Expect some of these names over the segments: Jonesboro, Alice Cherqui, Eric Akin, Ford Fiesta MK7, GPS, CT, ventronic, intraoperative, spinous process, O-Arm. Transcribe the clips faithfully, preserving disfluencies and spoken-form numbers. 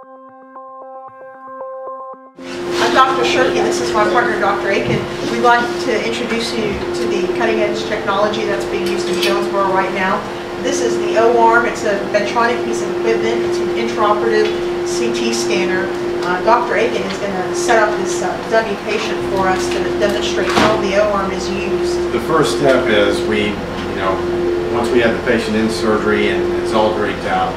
I'm Doctor Cherqui. This is my partner, Doctor Akin. We'd like to introduce you to the cutting-edge technology that's being used in Jonesboro right now. This is the O-Arm. It's a ventronic piece of equipment. It's an intraoperative C T scanner. Uh, Doctor Akin is going to set up this uh, dummy patient for us to demonstrate how the O-Arm is used. The first step is we, you know, once we have the patient in surgery and it's all rigged out,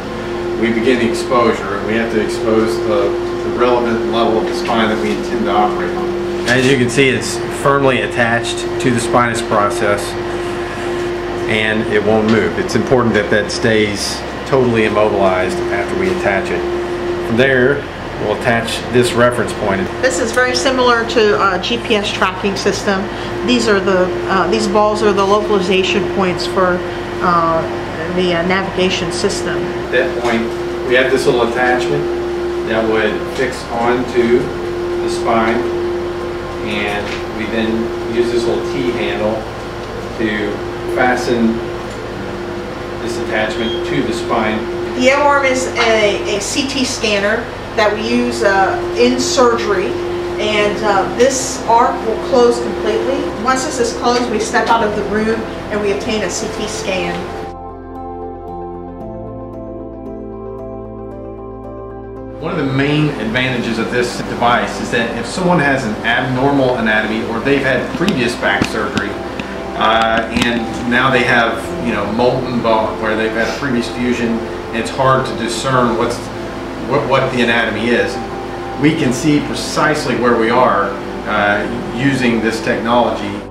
we begin the exposure, and we have to expose the, the relevant level of the spine that we intend to operate on. As you can see, it's firmly attached to the spinous process, and it won't move. It's important that that stays totally immobilized after we attach it. From there, we'll attach this reference point. This is very similar to a G P S tracking system. These are the uh, these balls are the localization points for uh, the uh, navigation system. At that point, we have this little attachment that would fix onto the spine, and we then use this little T handle to fasten this attachment to the spine. The O-Arm is a, a C T scanner that we use uh, in surgery, and uh, this arm will close completely. Once this is closed, we step out of the room and we obtain a C T scan. One of the main advantages of this device is that if someone has an abnormal anatomy or they've had previous back surgery, Uh, and now they have, you know, molten bone where they've had a previous fusion, and it's hard to discern what's what, what the anatomy is. We can see precisely where we are uh, using this technology.